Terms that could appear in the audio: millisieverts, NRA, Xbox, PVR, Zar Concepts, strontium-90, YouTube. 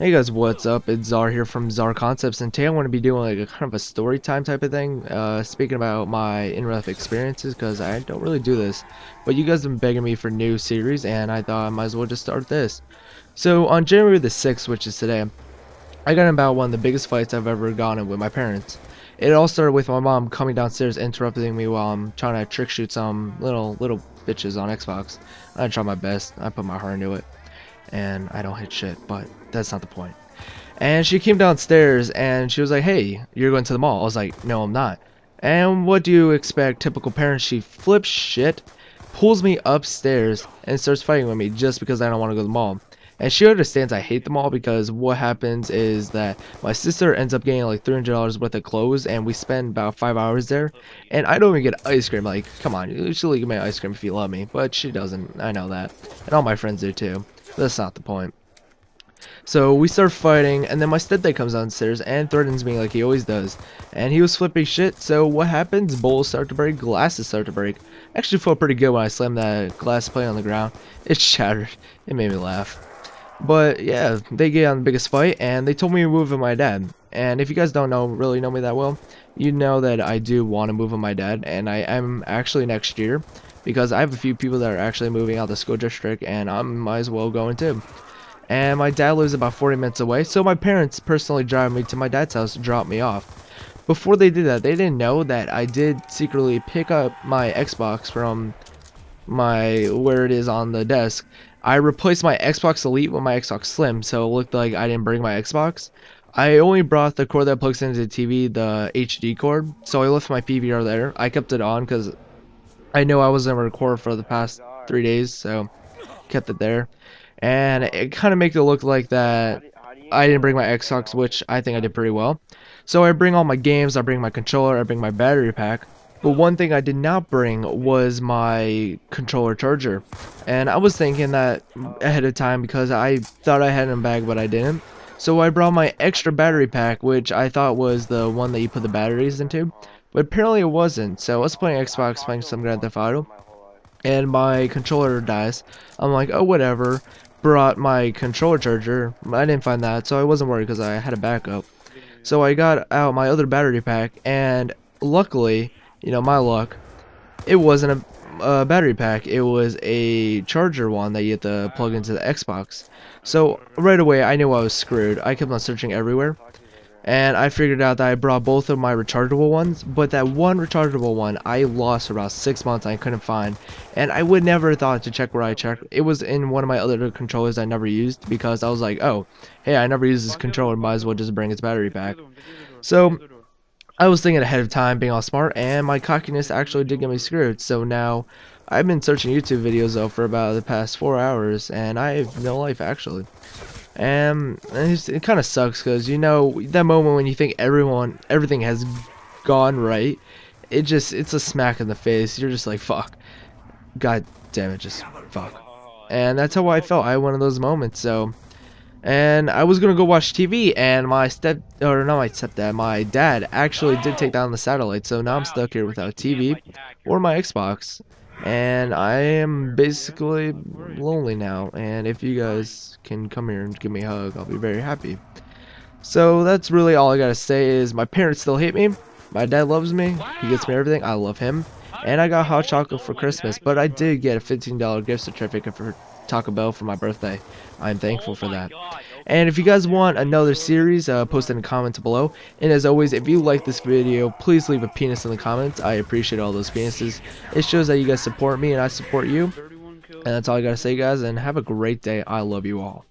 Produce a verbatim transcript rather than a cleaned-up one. Hey guys, what's up? It's Zar here from Zar Concepts, and today I want to be doing like a kind of a story time type of thing, uh, speaking about my in-ref experiences, because I don't really do this, but you guys have been begging me for new series, and I thought I might as well just start this. So on January the sixth, which is today, I got in about one of the biggest fights I've ever gone in with my parents. It all started with my mom coming downstairs, interrupting me while I'm trying to trick shoot some little little bitches on Xbox. I tried my best, I put my heart into it, and I don't hit shit, but that's not the point. And she came downstairs and she was like, "Hey, you're going to the mall." I was like, "No, I'm not." And what do you expect? Typical parents. She flips shit, pulls me upstairs, and starts fighting with me just because I don't want to go to the mall. And she understands I hate the mall, because what happens is that my sister ends up getting like three hundred dollars worth of clothes, and we spend about five hours there, and I don't even get ice cream. Like, come on, you should give me ice cream if you love me, but she doesn't. I know that, and all my friends do too. That's not the point. So we start fighting, and then my stepdad comes downstairs and threatens me like he always does, and he was flipping shit. So what happens? Bowls start to break, glasses start to break. Actually felt pretty good when I slammed that glass plate on the ground. It shattered. It made me laugh. But yeah, they get on the biggest fight, and they told me to move with my dad. And if you guys don't know really know me that well, you know that I do want to move with my dad, and I am actually next year, because I have a few people that are actually moving out of the school district, and I might as well go in too. And my dad lives about forty minutes away, so my parents personally drive me to my dad's house to drop me off. Before they did that, they didn't know that I did secretly pick up my Xbox from my where it is on the desk. I replaced my Xbox Elite with my Xbox Slim, so it looked like I didn't bring my Xbox. I only brought the cord that plugs into the T V, the H D cord, so I left my P V R there. I kept it on because I know I wasn't recording for the past three days, so kept it there. And it kind of makes it look like that I didn't bring my Xbox, which I think I did pretty well. So I bring all my games, I bring my controller, I bring my battery pack. But one thing I did not bring was my controller charger. And I was thinking that ahead of time because I thought I had it in a bag, but I didn't. So I brought my extra battery pack, which I thought was the one that you put the batteries into. But apparently it wasn't. So I was playing Xbox, playing some Grand Theft Auto, and my controller dies. I'm like, oh, whatever. Brought my controller charger. I didn't find that, so I wasn't worried because I had a backup. So I got out my other battery pack, and luckily, you know, my luck, it wasn't a, a battery pack, it was a charger one that you had to plug into the Xbox. So right away I knew I was screwed. I kept on searching everywhere, and I figured out that I brought both of my rechargeable ones, but that one rechargeable one I lost for about six months I couldn't find, and I would never have thought to check where I checked. It was in one of my other controllers I never used, because I was like, oh, hey, I never used this controller, might as well just bring its battery pack. So I was thinking ahead of time, being all smart, and my cockiness actually did get me screwed. So now I've been searching YouTube videos though for about the past four hours, and I have no life actually. And it's, it kind of sucks, because you know that moment when you think everyone, everything has gone right, it just it's a smack in the face. You're just like, fuck, god damn it, just fuck. And that's how I felt. I had one of those moments. So. And I was gonna go watch T V, and my step, or not my stepdad, my dad actually did take down the satellite, so now I'm stuck here without T V or my Xbox, and I am basically lonely now. And if you guys can come here and give me a hug, I'll be very happy. So that's really all I gotta say is my parents still hate me, my dad loves me, he gets me everything, I love him, and I got hot chocolate for Christmas, but I did get a fifteen dollar gift certificate for Taco Bell for my birthday. I'm thankful for that. And if you guys want another series, uh, post it in the comments below. And as always, if you like this video, please leave a penis in the comments. I appreciate all those penises. It shows that you guys support me and I support you. And that's all I gotta say, guys, and have a great day. I love you all.